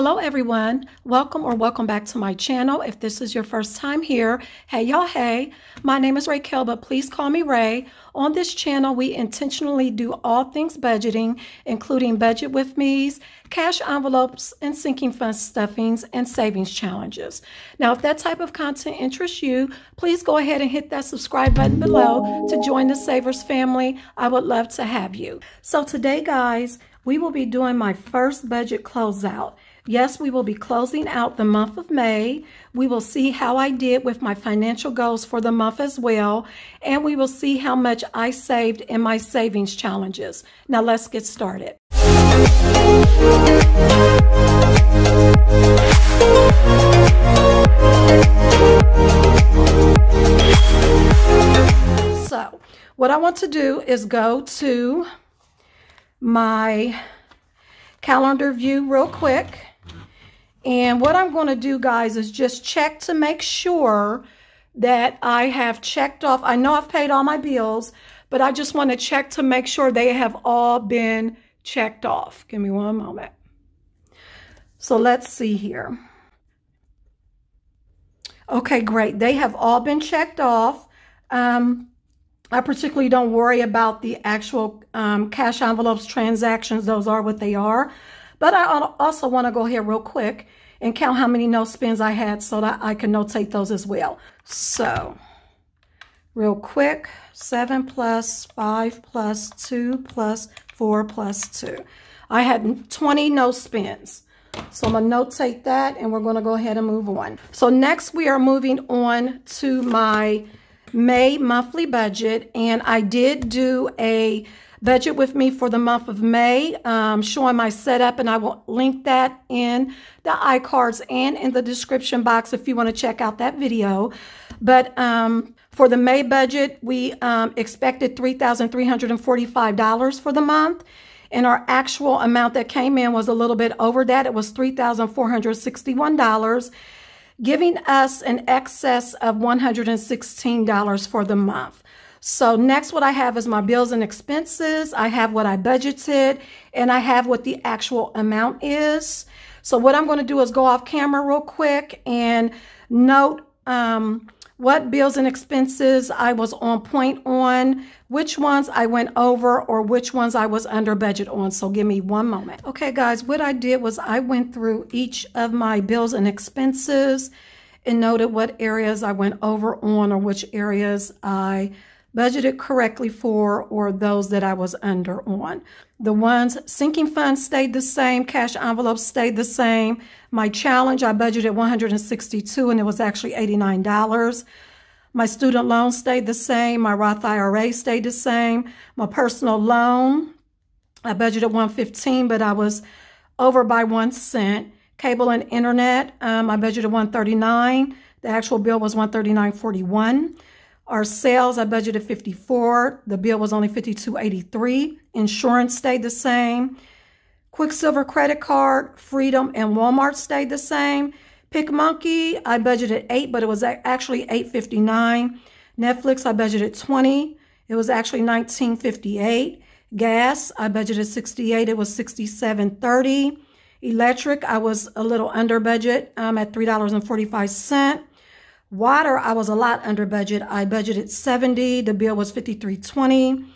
Hello everyone, welcome back to my channel. If this is your first time here, hey y'all, hey, my name is Raquel, but please call me Ray. On this channel we intentionally do all things budgeting, including budget with me's, cash envelopes and sinking fund stuffings, and savings challenges. Now if that type of content interests you, please go ahead and hit that subscribe button below to join the Savers family. I would love to have you. So today guys, we will be doing my first budget closeout. Yes, we will be closing out the month of May. We will see how I did with my financial goals for the month as well. And we will see how much I saved in my savings challenges. Now let's get started. So, what I want to do is go to my calendar view real quick, and what I'm going to do guys is just check to make sure that I have checked off. I know I've paid all my bills, but I just want to check to make sure they have all been checked off. Give me one moment. So let's see here. Okay, great, they have all been checked off. I particularly don't worry about the actual cash envelopes transactions. Those are what they are. But I also want to go here real quick and count how many no spends I had so that I can notate those as well. So real quick, 7 plus 5 plus 2 plus 4 plus 2. I had 20 no spends. So I'm going to notate that and we're going to go ahead and move on. So next we are moving on to my May monthly budget, and I did do a budget with me for the month of May, showing my setup, and I will link that in the iCards and in the description box if you want to check out that video. But for the May budget, we expected $3,345 for the month, and our actual amount that came in was a little bit over that. It was $3,461. Giving us an excess of $116 for the month. So next what I have is my bills and expenses. I have what I budgeted and I have what the actual amount is. So what I'm going to do is go off camera real quick and note what bills and expenses I was on point on, which ones I went over, or which ones I was under budget on. So give me one moment. Okay guys, what I did was I went through each of my bills and expenses and noted what areas I went over on, or which areas I budgeted correctly for, or those that I was under on. The ones, sinking funds stayed the same, cash envelopes stayed the same. My challenge, I budgeted $162 and it was actually $89. My student loan stayed the same. My Roth IRA stayed the same. My personal loan, I budgeted $115, but I was over by 1 cent. Cable and internet, I budgeted $139. The actual bill was $139.41. Our sales, I budgeted $54. The bill was only $52.83. Insurance stayed the same. Quicksilver credit card, Freedom, and Walmart stayed the same. Picmonkey, I budgeted $8, but it was actually $8.59. Netflix, I budgeted $20. It was actually $19.58. Gas, I budgeted $68. It was $67.30. Electric, I was a little under budget at $3.45. Water, I was a lot under budget. I budgeted $70. The bill was $53.20.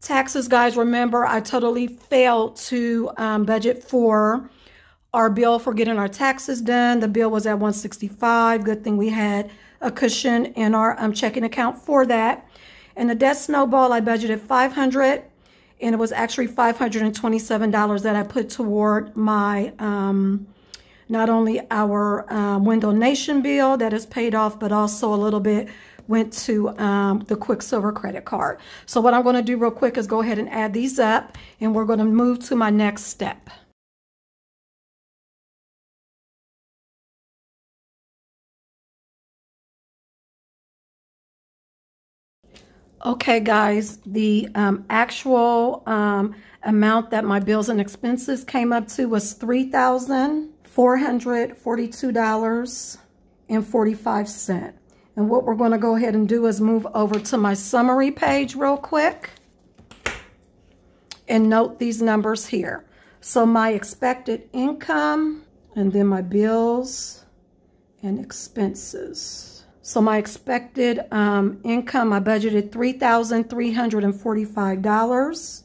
Taxes, guys, remember, I totally failed to budget for our bill for getting our taxes done. The bill was at $165. Good thing we had a cushion in our checking account for that. And the debt snowball, I budgeted $500, and it was actually $527 that I put toward my not only our Window Nation bill that is paid off, but also a little bit went to the Quicksilver credit card. So what I'm going to do real quick is go ahead and add these up, and we're going to move to my next step. Okay guys, the actual amount that my bills and expenses came up to was $3,442.45. And what we're going to go ahead and do is move over to my summary page real quick and note these numbers here. So my expected income, and then my bills and expenses. So my expected income, I budgeted $3,345.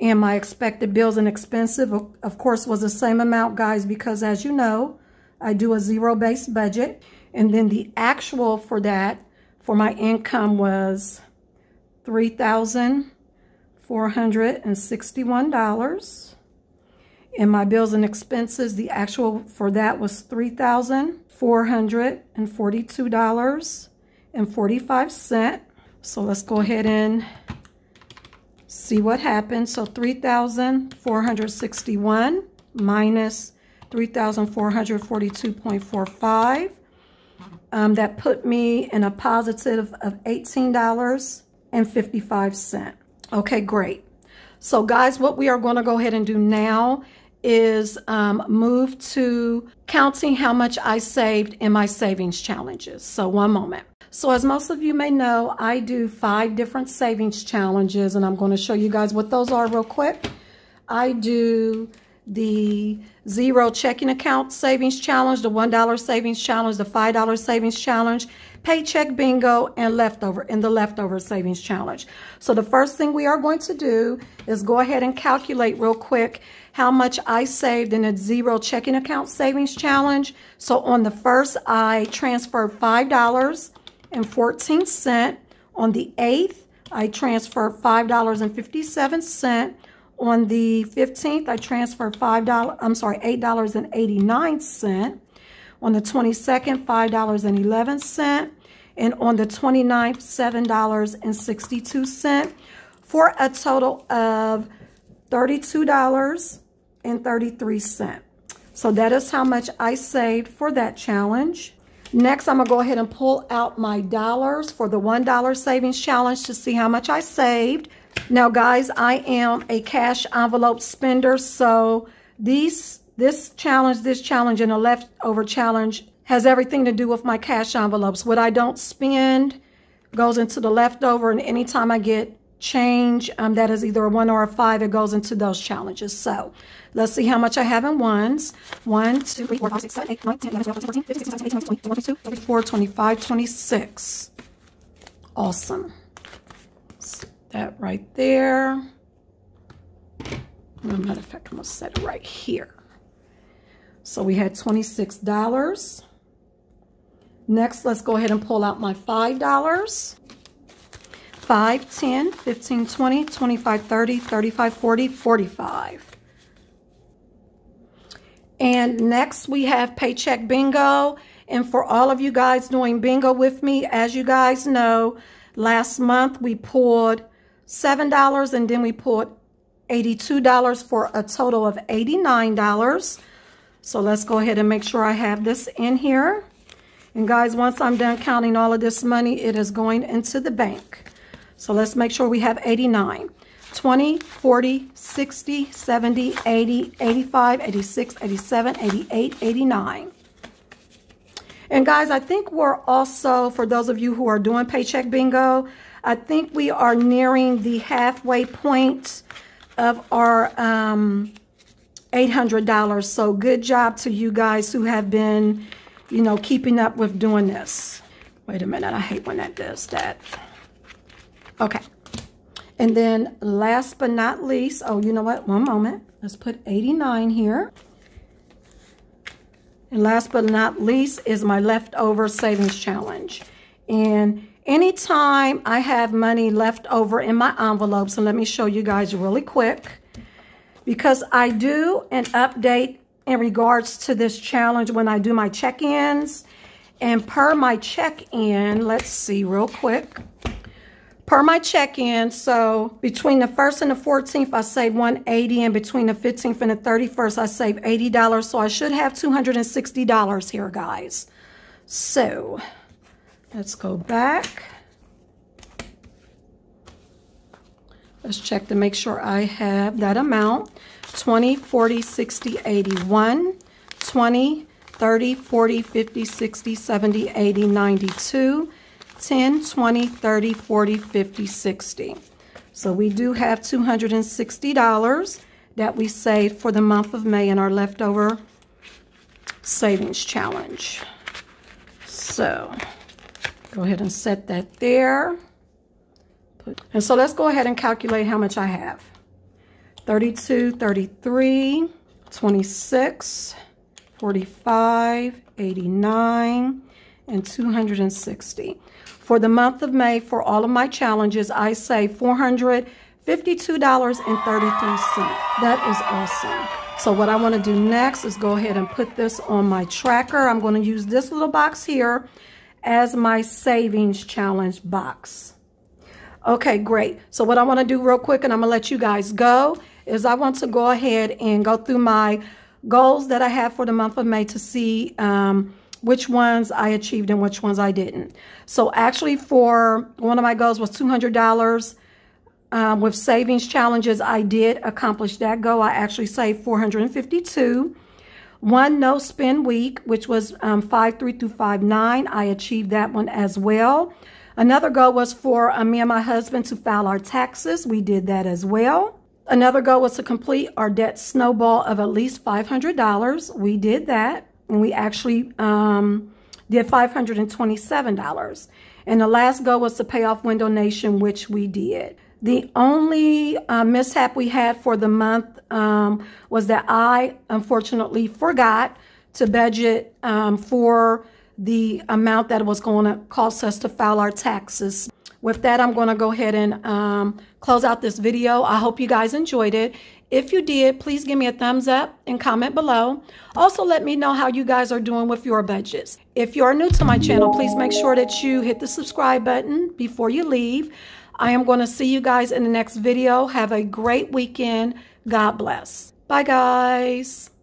And my expected bills and expenses, of course, was the same amount, guys, because as you know, I do a zero-based budget. And then the actual for that, for my income, was $3,461. And my bills and expenses, the actual for that was $3,442.45. So let's go ahead and see what happens. So 3,461 minus 3,442.45. That put me in a positive of $18.55. Okay, great. So guys, what we are going to go ahead and do now is move to counting how much I saved in my savings challenges. So one moment. So as most of you may know, I do 5 different savings challenges, and I'm going to show you guys what those are real quick. I do the zero checking account savings challenge, the $1 savings challenge, the $5 savings challenge, paycheck bingo, and the leftover savings challenge. So the first thing we are going to do is go ahead and calculate real quick how much I saved in a zero checking account savings challenge. So on the first, I transferred $5.14. On the 8th, I transferred $5.57. On the 15th, I transferred $8.89. On the 22nd, $5.11. And on the 29th, $7.62, for a total of $32.33. So that is how much I saved for that challenge. Next, I'm going to go ahead and pull out my dollars for the $1 savings challenge to see how much I saved. Now, guys, I am a cash envelope spender, so this challenge, and the leftover challenge has everything to do with my cash envelopes. What I don't spend goes into the leftover, and anytime I get change that is either a 1 or a 5, it goes into those challenges. So let's see how much I have in ones. 1, 2, 3, 4, 5, 6, 7, 8, 9, 10, 11, 12, 13, 14, 15, 16, 17, 18, 19, 20, 21, 22, 23, 24, 25, 26. Awesome. That right there. Matter of fact, I'm gonna set it right here. So we had $26. Next, let's go ahead and pull out my $5. 5, 10, 15, 20, 25, 30, 35, 40, 45. And next we have Paycheck Bingo. And for all of you guys doing bingo with me, as you guys know, last month we pulled $7 and then we pulled $82 for a total of $89. So let's go ahead and make sure I have this in here. And guys, once I'm done counting all of this money, it is going into the bank. So let's make sure we have 89, 20, 40, 60, 70, 80, 85, 86, 87, 88, 89. And guys, I think we're also, for those of you who are doing Paycheck Bingo, I think we are nearing the halfway point of our $800. So good job to you guys who have been, you know, keeping up with doing this. Wait a minute, I hate when that does that. Okay, and then last but not least, oh, you know what, one moment, let's put 89 here. And last but not least is my leftover savings challenge. And anytime I have money left over in my envelopes, and let me show you guys really quick, because I do an update in regards to this challenge when I do my check-ins. And per my check-in, let's see real quick. Per my check-in, so between the 1st and the 14th, I saved $180, and between the 15th and the 31st, I saved $80, so I should have $260 here, guys. So, let's go back. Let's check to make sure I have that amount. 20, 40, 60, 81, 20, 30, 40, 50, 60, 70, 80, 92, 10, 20, 30, 40, 50, 60. So we do have $260 that we saved for the month of May in our leftover savings challenge. So go ahead and set that there. And so let's go ahead and calculate how much I have. 32, 33, 26, 45, 89, and 260. For the month of May, for all of my challenges, I saved $452.33. That is awesome. So what I want to do next is go ahead and put this on my tracker. I'm going to use this little box here as my savings challenge box. Okay, great. So what I want to do real quick, and I'm going to let you guys go, is I want to go ahead and go through my goals that I have for the month of May to see which ones I achieved and which ones I didn't. So actually for one of my goals was $200. With savings challenges, I did accomplish that goal. I actually saved $452. One no spend week, which was 5/3 through 5/9. I achieved that one as well. Another goal was for me and my husband to file our taxes. We did that as well. Another goal was to complete our debt snowball of at least $500. We did that, and we actually did $527. And the last goal was to pay off Window Nation, which we did. The only mishap we had for the month was that I unfortunately forgot to budget for the amount that was going to cost us to file our taxes. With that, I'm going to go ahead and close out this video. I hope you guys enjoyed it. If you did, please give me a thumbs up and comment below. Also, let me know how you guys are doing with your budgets. If you are new to my channel, please make sure that you hit the subscribe button before you leave. I am going to see you guys in the next video. Have a great weekend. God bless. Bye, guys.